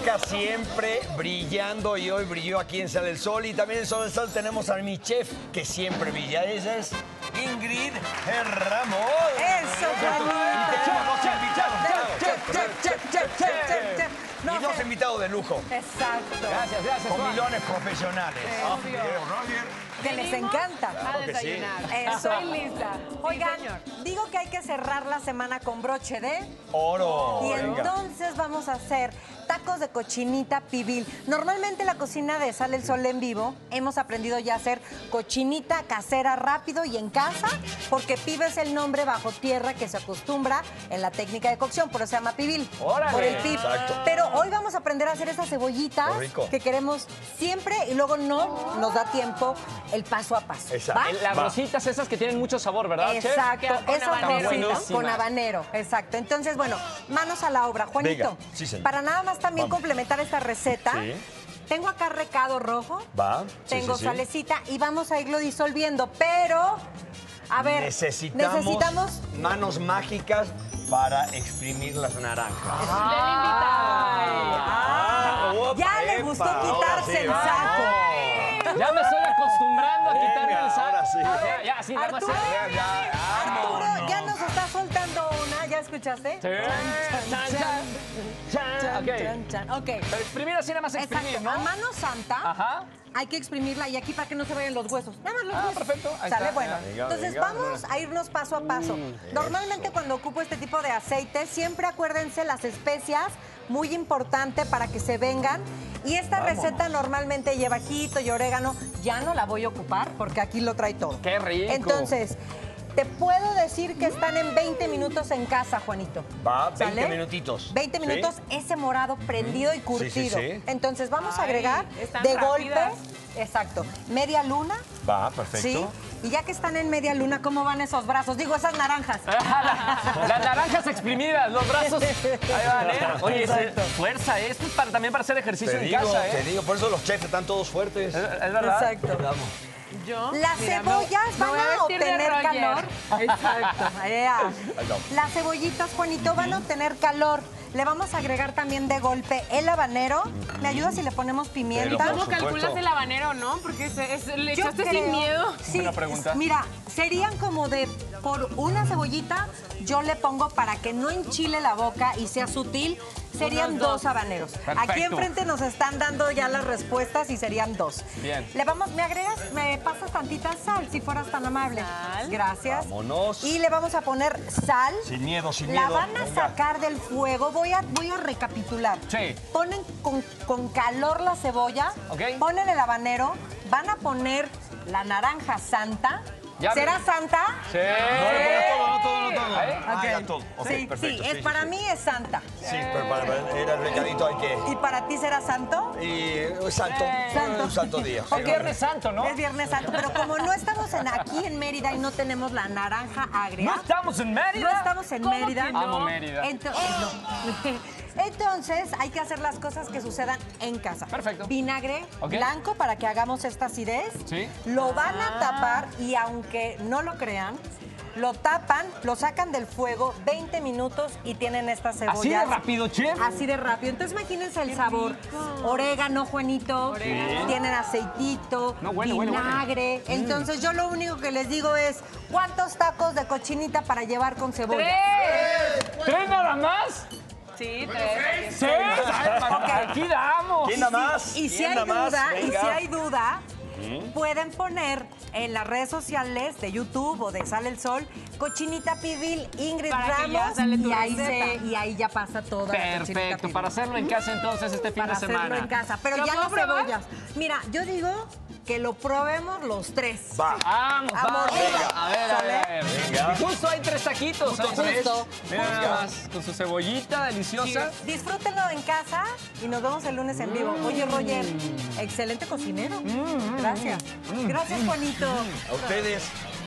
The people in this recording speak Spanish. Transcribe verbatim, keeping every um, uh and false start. marca siempre brillando y hoy brilló aquí en Sale el Sol. Y también en Sale el Sol tenemos a mi chef que siempre brilla. Esa es Ingrid Ramos. ¡Eso, no, y dos que... invitados de lujo. Exacto. Gracias, gracias. Con milones profesionales. Sí, oh, que les encanta. Claro a desayunar. Sí. Eso. Soy lista. Oigan, sí, digo que hay que cerrar la semana con broche de... oro. Y venga, entonces vamos a hacer tacos de cochinita pibil. Normalmente en la cocina de Sale el Sol en vivo hemos aprendido ya a hacer cochinita casera rápido y en casa, porque pibe es el nombre bajo tierra que se acostumbra en la técnica de cocción, por eso se llama pibil. ¡Órale! Por el pib. Exacto. Pero hoy vamos a aprender a hacer esas cebollitas que queremos siempre y luego no nos da tiempo el paso a paso. Exacto. Las rositas esas que tienen mucho sabor, ¿verdad, chef? Exacto. Con habanero. Con habanero, exacto. Entonces, bueno, manos a la obra. Juanito, sí, señor. Para nada más también vamos. Complementar esta receta. Sí. Tengo acá recado rojo. Va. Tengo sí, sí, salecita sí. Y vamos a irlo disolviendo, pero a ver, necesitamos, necesitamos... manos mágicas para exprimir las naranjas. Ah, ah, ya le gustó quitarse sí, el saco. Ay, ya me estoy acostumbrando a quitarme el saco. Ahora sí. Ya, ya, sí, Arturo, ya, ya, Arturo, no, no, ya nos está soltando una, ¿ya escuchaste? Sí. Chan, chan, chan. Chan, chan, okay, chan, chan. Ok. Pero exprimir así nada más exprimir, exacto, ¿no? A mano santa. Ajá. Hay que exprimirla y aquí para que no se vayan los huesos. Nada más los ah, huesos. Perfecto. Ahí sale, está, bueno. Venga, entonces venga, vamos a irnos paso a paso. Mm, Normalmente eso. Cuando ocupo este tipo de aceite, siempre acuérdense las especias, muy importante para que se vengan. Y esta vamos. receta normalmente lleva ajito y orégano. Ya no la voy a ocupar porque aquí lo trae todo. ¡Qué rico! Entonces, te puedo decir que están en veinte minutos en casa, Juanito. Va, veinte ¿sale? Minutitos. veinte minutos, ¿sí? Ese morado prendido y curtido. Sí, sí, sí. Entonces vamos ay, a agregar de rápidas. golpe, exacto, media luna. Va, perfecto. ¿Sí? Y ya que están en media luna, ¿cómo van esos brazos? Digo, esas naranjas. Las naranjas exprimidas, los brazos. Ahí van, ¿eh? Oye, exacto, fuerza, esto es para, también para hacer ejercicio te en digo, casa, ¿eh? Te digo, por eso los chefs están todos fuertes. Es, es verdad. Exacto. Vamos. Yo, las mira, cebollas no, van no a obtener calor. Exacto. Yeah. Las cebollitas, Juanito, van a obtener calor. Le vamos a agregar también de golpe el habanero. ¿Me ayuda si le ponemos pimienta? ¿Cómo calculas el habanero, no? Porque es, es, le yo echaste creo, sin miedo. Sí, pregunta. Mira, serían como de por una cebollita, yo le pongo para que no enchile la boca y sea sutil, serían dos, dos habaneros. Perfecto. Aquí enfrente nos están dando ya las respuestas y serían dos. Bien. Le vamos, ¿me agregas? ¿Me pasas tantita sal, si fueras tan amable? Sal. Gracias. Vámonos. Y le vamos a poner sal. Sin miedo, sin miedo. La van a venga, sacar del fuego. Voy a, voy a recapitular. Sí. Ponen con, con calor la cebolla, okay, ponen el habanero, van a poner la naranja santa. Ya ¿será me... santa? Sí. No, no todo, no todo, no todo. ¿Eh? Okay. Ah, todo. Okay, sí, perfecto, sí, sí, para sí, mí es santa. Sí, pero para, para era el recadito hay que... ¿Y para ti será santo? Y santo, santo. Un santo día. Es viernes santo, ¿no? Es viernes santo, pero como no estamos en, aquí en Mérida y no tenemos la naranja agria... ¿No estamos en Mérida? No estamos en Mérida. No? Amo Mérida. Entonces, no. Entonces, hay que hacer las cosas que sucedan en casa. Perfecto. Vinagre okay, blanco para que hagamos esta acidez. Sí. Lo van ah. a tapar y aunque no lo crean, lo tapan, lo sacan del fuego veinte minutos y tienen estas cebollas. ¿Así de rápido, chef? Así de rápido. Entonces, imagínense el sabor. Orégano, Juanito. Sí. Tienen aceitito, no, bueno, vinagre. Bueno, bueno. Entonces, yo lo único que les digo es, ¿cuántos tacos de cochinita para llevar con cebolla? ¡Tres! ¿Tres nada más? Sí, tres. ¿Sí? Okay. Aquí damos. ¿Quién da más? Y si, y si hay duda, y si hay duda, ¿mm? Pueden poner en las redes sociales de YouTube o de Sale el Sol, cochinita pibil, Ingrid Ramos, y ahí, se, y ahí ya pasa toda. Perfecto, para hacerlo en casa entonces este fin de semana. Para hacerlo en casa, pero ya las cebollas. Mira, yo digo que lo probemos los tres. Va. Vamos, a vamos. Venga, a ver, a ver. Venga. Justo hay tres taquitos. Justo, hay tres. Justo. Mira más, con su cebollita deliciosa. Sí. Disfrútenlo en casa y nos vemos el lunes en vivo. Mm. Oye, Roger, excelente cocinero. Mm. Gracias. Mm. Gracias, Juanito. Mm. A ustedes.